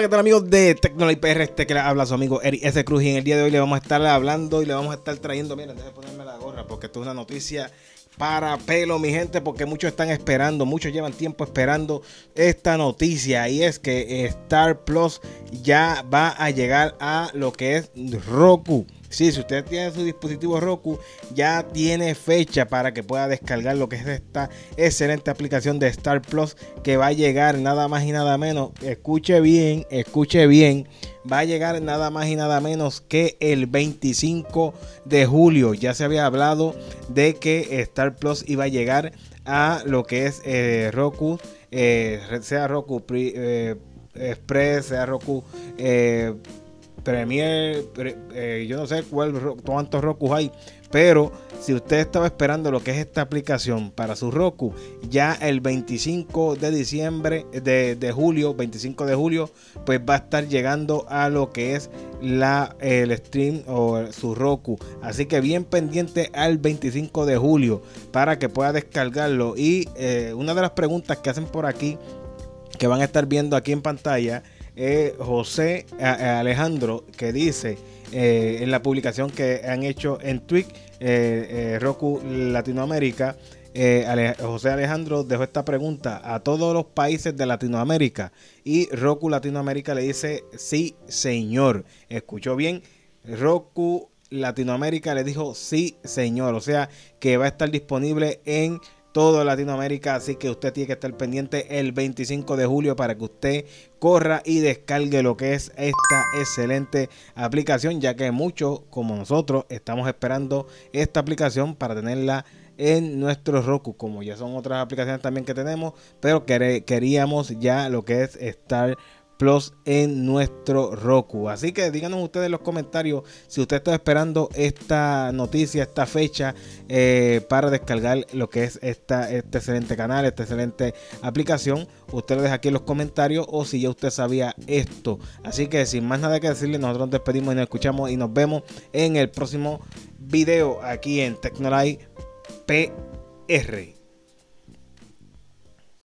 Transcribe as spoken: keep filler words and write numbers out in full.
Hola, ¿qué tal, amigos de Tecnolike P R? Este que les habla su amigo Eric S. Cruz, y en el día de hoy le vamos a estar hablando y le vamos a estar trayendo, miren, déjenme ponerme la gorra porque esto es una noticia para pelo, mi gente, porque muchos están esperando, muchos llevan tiempo esperando esta noticia, y es que Star Plus ya va a llegar a lo que es Roku. Sí, si usted tiene su dispositivo Roku, ya tiene fecha para que pueda descargar lo que es esta excelente aplicación de Star Plus, que va a llegar nada más y nada menos, escuche bien, escuche bien, va a llegar nada más y nada menos que el veinticinco de julio. Ya se había hablado de que Star Plus iba a llegar a lo que es eh, Roku, eh, sea Roku eh, Express, sea Roku... Eh, Premier, eh, yo no sé cuál, cuántos Roku hay, pero si usted estaba esperando lo que es esta aplicación para su Roku, ya el veinticinco de diciembre de, de julio, veinticinco de julio, pues va a estar llegando a lo que es la, el stream o su Roku. Así que bien pendiente al veinticinco de julio para que pueda descargarlo. Y eh, una de las preguntas que hacen por aquí, que van a estar viendo aquí en pantalla, Eh, José Alejandro, que dice eh, en la publicación que han hecho en Twitch, eh, eh, Roku Latinoamérica, eh, Ale José Alejandro dejó esta pregunta a todos los países de Latinoamérica, y Roku Latinoamérica le dice sí señor. Escuchó bien, Roku Latinoamérica le dijo sí señor, o sea que va a estar disponible en todo Latinoamérica, así que usted tiene que estar pendiente el veinticinco de julio para que usted corra y descargue lo que es esta excelente aplicación, ya que muchos como nosotros estamos esperando esta aplicación para tenerla en nuestro Roku, como ya son otras aplicaciones también que tenemos, pero queríamos ya lo que es Star Plus en nuestro Roku. Así que díganos ustedes en los comentarios si usted está esperando esta noticia, esta fecha, eh, para descargar lo que es esta, este excelente canal, esta excelente aplicación. Usted lo deja aquí en los comentarios, o si ya usted sabía esto. Así que sin más nada que decirle, nosotros nos despedimos y nos escuchamos y nos vemos en el próximo video aquí en Tecnolike P R.